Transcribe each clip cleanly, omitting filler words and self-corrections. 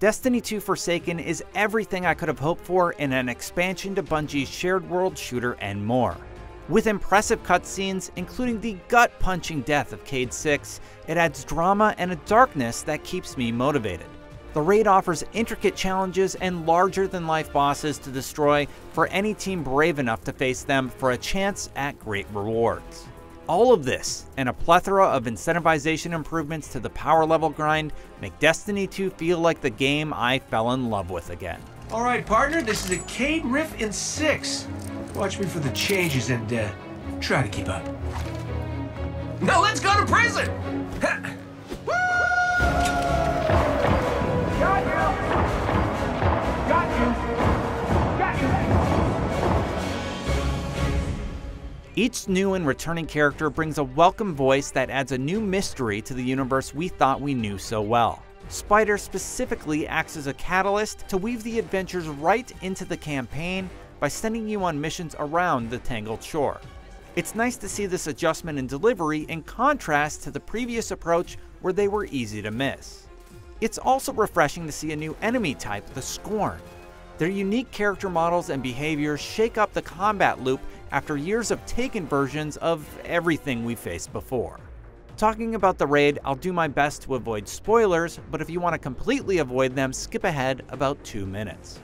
Destiny 2: Forsaken is everything I could have hoped for in an expansion to Bungie's shared world shooter and more. With impressive cutscenes, including the gut-punching death of Cayde-6, it adds drama and a darkness that keeps me motivated. The raid offers intricate challenges and larger-than-life bosses to destroy for any team brave enough to face them for a chance at great rewards. All of this, and a plethora of incentivization improvements to the power level grind, make Destiny 2 feel like the game I fell in love with again. Alright partner, this is a Cayde riff in 6. Watch me for the changes and try to keep up. Now let's go to prison! Ha. Each new and returning character brings a welcome voice that adds a new mystery to the universe we thought we knew so well. Spider specifically acts as a catalyst to weave the adventures right into the campaign by sending you on missions around the Tangled Shore. It's nice to see this adjustment in delivery in contrast to the previous approach where they were easy to miss. It's also refreshing to see a new enemy type, the Scorn. Their unique character models and behaviors shake up the combat loop after years of taken versions of everything we faced before. Talking about the raid, I'll do my best to avoid spoilers, but if you want to completely avoid them, skip ahead about 2 minutes.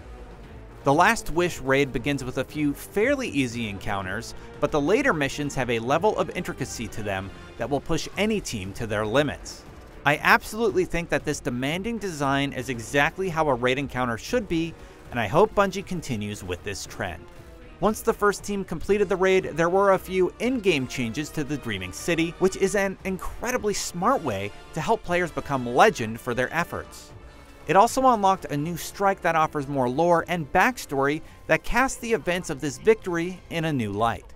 The Last Wish raid begins with a few fairly easy encounters, but the later missions have a level of intricacy to them that will push any team to their limits. I absolutely think that this demanding design is exactly how a raid encounter should be, and I hope Bungie continues with this trend. Once the first team completed the raid, there were a few in-game changes to the Dreaming City, which is an incredibly smart way to help players become legend for their efforts. It also unlocked a new strike that offers more lore and backstory that casts the events of this victory in a new light.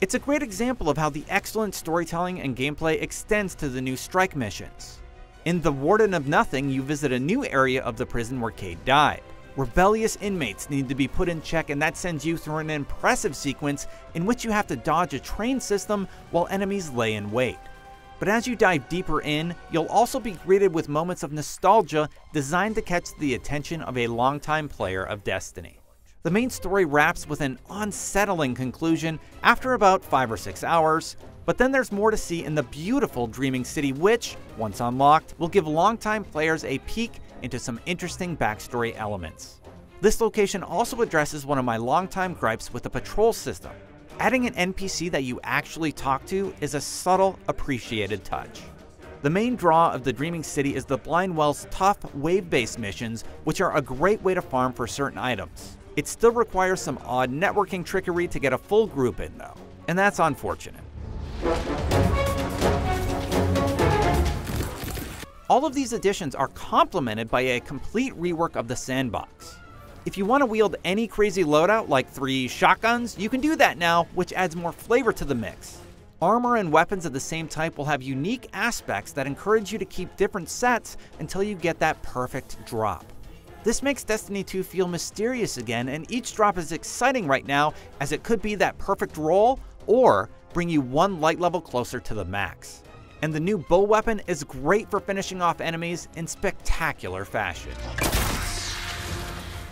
It's a great example of how the excellent storytelling and gameplay extends to the new strike missions. In The Warden of Nothing, you visit a new area of the prison where Cayde died. Rebellious inmates need to be put in check, and that sends you through an impressive sequence in which you have to dodge a train system while enemies lay in wait. But as you dive deeper in, you'll also be greeted with moments of nostalgia designed to catch the attention of a longtime player of Destiny. The main story wraps with an unsettling conclusion after about 5 or 6 hours, but then there's more to see in the beautiful Dreaming City which, once unlocked, will give longtime players a peek into some interesting backstory elements. This location also addresses one of my longtime gripes with the patrol system. Adding an NPC that you actually talk to is a subtle, appreciated touch. The main draw of the Dreaming City is the Blind Well's tough, wave-based missions, which are a great way to farm for certain items. It still requires some odd networking trickery to get a full group in though, and that's unfortunate. All of these additions are complemented by a complete rework of the sandbox. If you want to wield any crazy loadout like 3 shotguns, you can do that now, which adds more flavor to the mix. Armor and weapons of the same type will have unique aspects that encourage you to keep different sets until you get that perfect drop. This makes Destiny 2 feel mysterious again, and each drop is exciting right now as it could be that perfect roll or bring you one light level closer to the max. And the new bow weapon is great for finishing off enemies in spectacular fashion.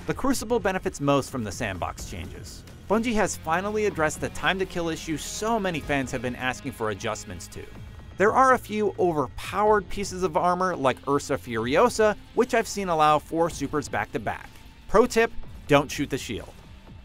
The Crucible benefits most from the sandbox changes. Bungie has finally addressed the time to kill issue so many fans have been asking for adjustments to. There are a few overpowered pieces of armor like Ursa Furiosa, which I've seen allow 4 supers back to back. Pro tip, don't shoot the shield.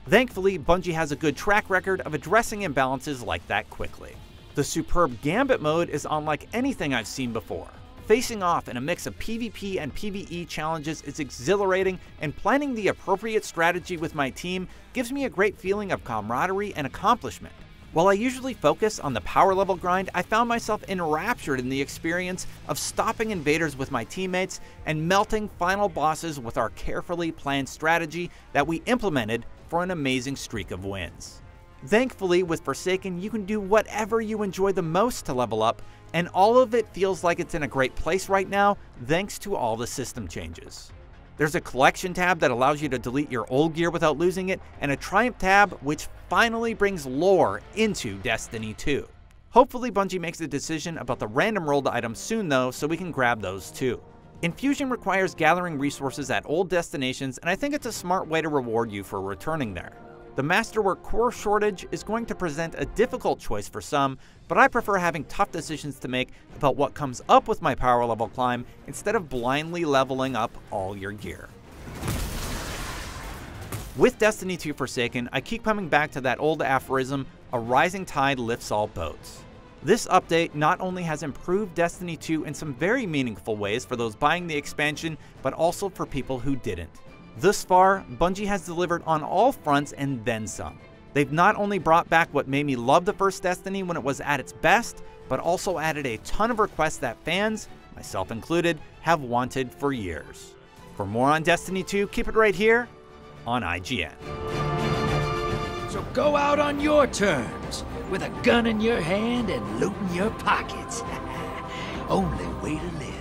Thankfully, Bungie has a good track record of addressing imbalances like that quickly. The superb Gambit mode is unlike anything I've seen before. Facing off in a mix of PvP and PvE challenges is exhilarating, and planning the appropriate strategy with my team gives me a great feeling of camaraderie and accomplishment. While I usually focus on the power level grind, I found myself enraptured in the experience of stopping invaders with my teammates and melting final bosses with our carefully planned strategy that we implemented for an amazing streak of wins. Thankfully, with Forsaken, you can do whatever you enjoy the most to level up, and all of it feels like it's in a great place right now thanks to all the system changes. There's a collection tab that allows you to delete your old gear without losing it, and a triumph tab which finally brings lore into Destiny 2. Hopefully Bungie makes a decision about the random rolled items soon though, so we can grab those too. Infusion requires gathering resources at old destinations, and I think it's a smart way to reward you for returning there. The Masterwork core shortage is going to present a difficult choice for some, but I prefer having tough decisions to make about what comes up with my power level climb instead of blindly leveling up all your gear. With Destiny 2 Forsaken, I keep coming back to that old aphorism, a rising tide lifts all boats. This update not only has improved Destiny 2 in some very meaningful ways for those buying the expansion, but also for people who didn't. Thus far, Bungie has delivered on all fronts and then some. They've not only brought back what made me love the first Destiny when it was at its best, but also added a ton of requests that fans, myself included, have wanted for years. For more on Destiny 2, keep it right here on IGN. So go out on your terms, with a gun in your hand and loot in your pockets. Only way to live.